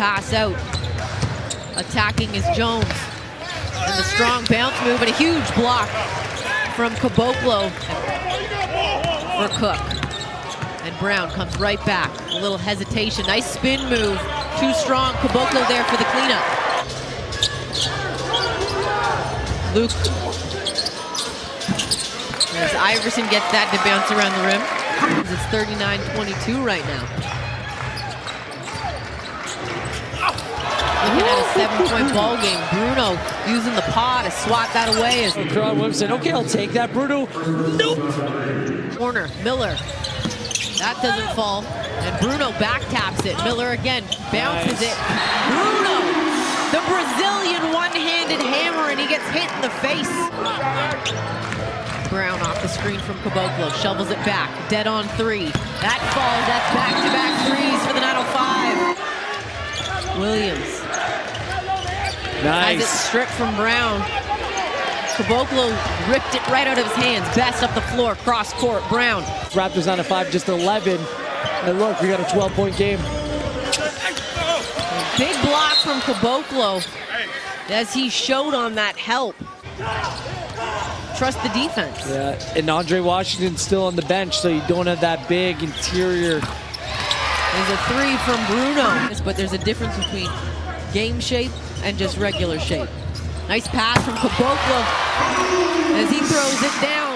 pass out. Attacking is Jones. And the strong bounce move and a huge block from Caboclo for Cook. And Brown comes right back. A little hesitation, nice spin move. Too strong, Caboclo there for the cleanup. Luke. As Iverson gets that to bounce around the rim. It's 39-22 right now. Looking at a 7-point ball game. Bruno using the paw to swat that away. As Crowd Williams said, okay, I'll take that, Bruno. Nope. Corner, Miller. That doesn't fall. And Bruno back taps it. Miller again bounces it. Bruno, the Brazilian one-handed hammer, and he gets hit in the face. Brown off the screen from Caboclo, shovels it back, dead on three. That falls, that's back-to-back threes for the 905. Williams. Nice. As it's stripped from Brown. Caboclo ripped it right out of his hands. Best up the floor, cross-court, Brown. Raptors 905, just 11. And look, we got a 12-point game. A big block from Caboclo as he showed on that help. Trust the defense. Yeah, and Andre Washington's still on the bench, so you don't have that big interior. There's a three from Bruno, but there's a difference between game shape and just regular shape. Nice pass from Caboclo as he throws it down.